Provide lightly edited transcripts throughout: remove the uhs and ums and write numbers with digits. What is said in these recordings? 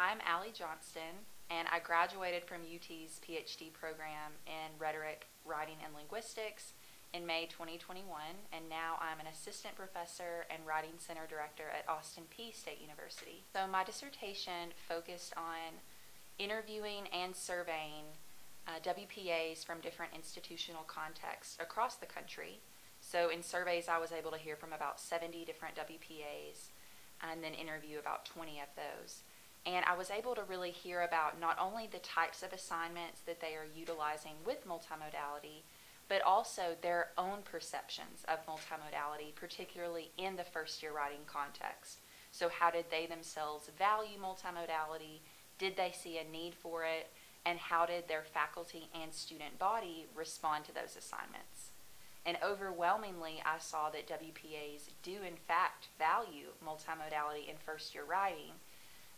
I'm Allie Johnston, and I graduated from UT's PhD program in Rhetoric, Writing, and Linguistics in May 2021, and now I'm an assistant professor and writing center director at Austin Peay State University. So my dissertation focused on interviewing and surveying WPAs from different institutional contexts across the country. So in surveys, I was able to hear from about 70 different WPAs and then interview about 20 of those. And I was able to really hear about not only the types of assignments that they are utilizing with multimodality, but also their own perceptions of multimodality, particularly in the first-year writing context. So how did they themselves value multimodality? Did they see a need for it? And how did their faculty and student body respond to those assignments? And overwhelmingly, I saw that WPAs do in fact value multimodality in first-year writing.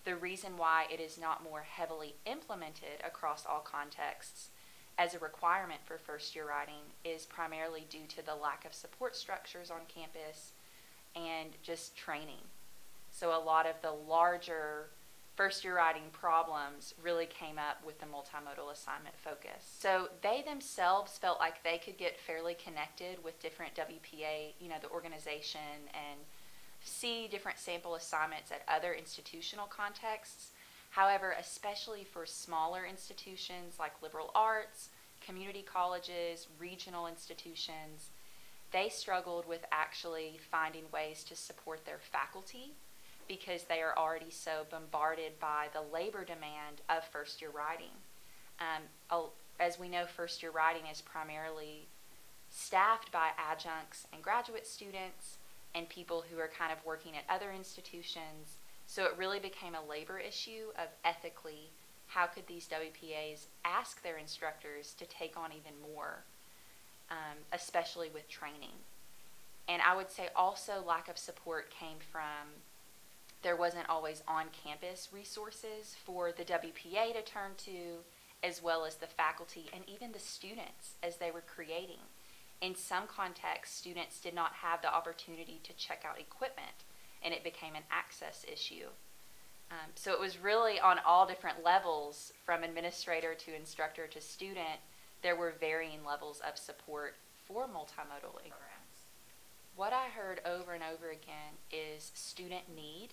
The reason why it is not more heavily implemented across all contexts as a requirement for first-year writing is primarily due to the lack of support structures on campus and just training. So a lot of the larger first-year writing problems really came up with the multimodal assignment focus. So they themselves felt like they could get fairly connected with different WPA, the organization, and see different sample assignments at other institutional contexts. However, especially for smaller institutions like liberal arts, community colleges, regional institutions, they struggled with actually finding ways to support their faculty because they are already so bombarded by the labor demand of first-year writing. As we know, first-year writing is primarily staffed by adjuncts and graduate students and people who are kind of working at other institutions. So it really became a labor issue of ethically, how could these WPAs ask their instructors to take on even more, especially with training. And I would say also lack of support came from there wasn't always on-campus resources for the WPA to turn to, as well as the faculty and even the students as they were creating. In some contexts, students did not have the opportunity to check out equipment, and it became an access issue. So it was really on all different levels, from administrator to instructor to student, there were varying levels of support for multimodal programs. What I heard over and over again is student need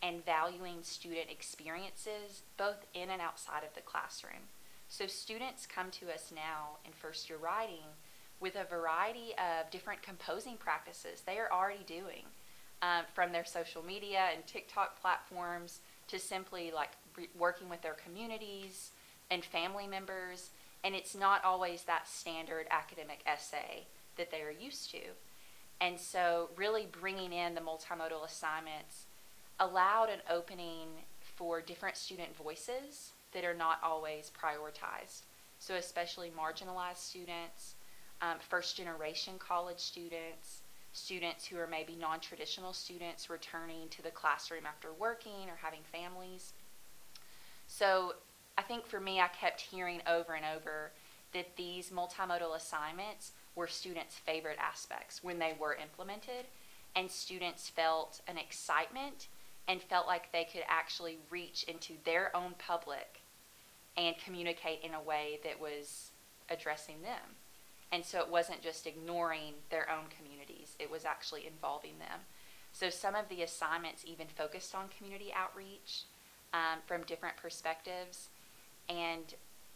and valuing student experiences, both in and outside of the classroom. So students come to us now in first-year writing with a variety of different composing practices they are already doing, from their social media and TikTok platforms to simply like working with their communities and family members. And it's not always that standard academic essay that they are used to. And so really bringing in the multimodal assignments allowed an opening for different student voices that are not always prioritized. So especially marginalized students, first-generation college students, students who are maybe non-traditional students returning to the classroom after working or having families. So I think for me, I kept hearing over and over that these multimodal assignments were students' favorite aspects when they were implemented, and students felt an excitement and felt like they could actually reach into their own public and communicate in a way that was addressing them. And so it wasn't just ignoring their own communities, it was actually involving them. So some of the assignments even focused on community outreach from different perspectives. And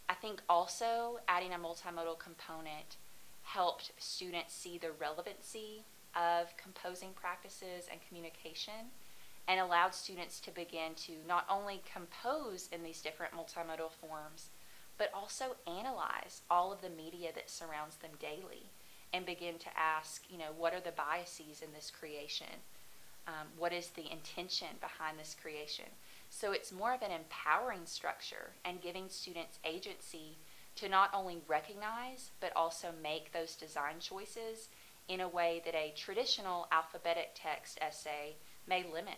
I think also adding a multimodal component helped students see the relevancy of composing practices and communication, and allowed students to begin to not only compose in these different multimodal forms, but also analyze all of the media that surrounds them daily and begin to ask, what are the biases in this creation? What is the intention behind this creation? So it's more of an empowering structure and giving students agency to not only recognize, but also make those design choices in a way that a traditional alphabetic text essay may limit.